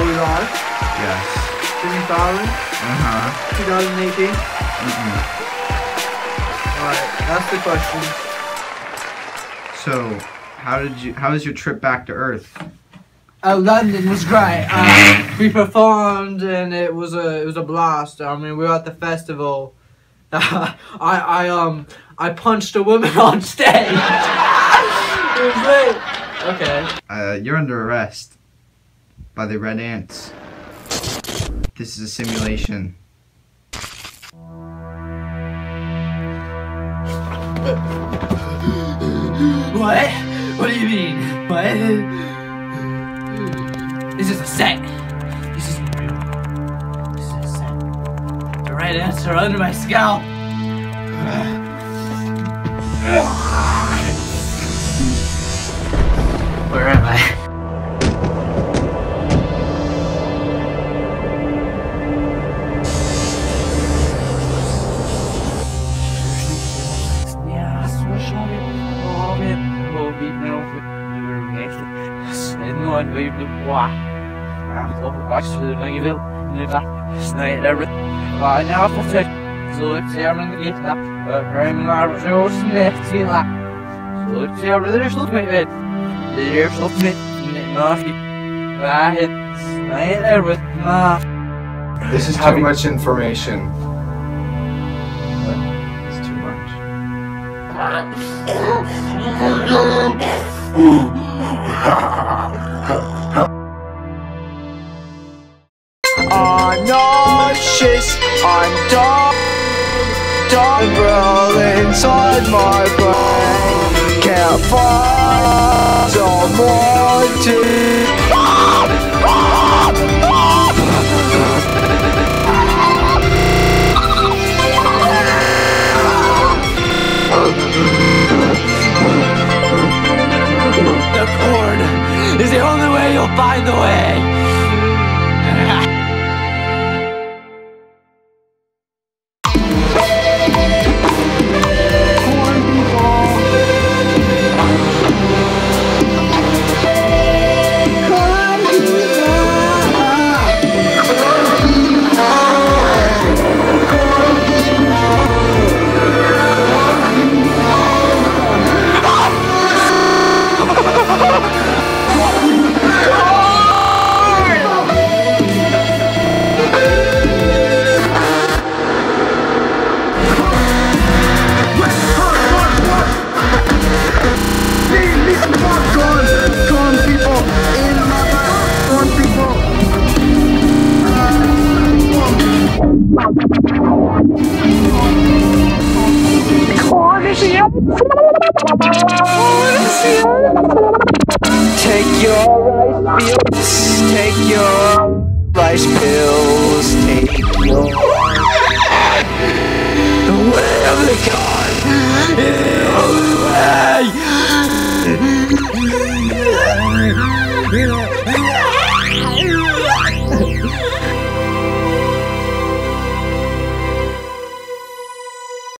Are we live? Yes. 2000? 2018? Alright, ask the question. So, how was your trip back to Earth? London was great. We performed and it was a blast. I mean, we were at the festival. I punched a woman on stage. It was lit. Okay. You're under arrest by the red ants. This is a simulation. What? What do you mean? What? This is a set. This isn't real. This is a set. The red ants are under my scalp. Where am I? This is too much information. It's too much. I'm nauseous, I'm dumb inside my brain. Can't find someone to The cord is the only way you'll find the way. The way of the God is the only way.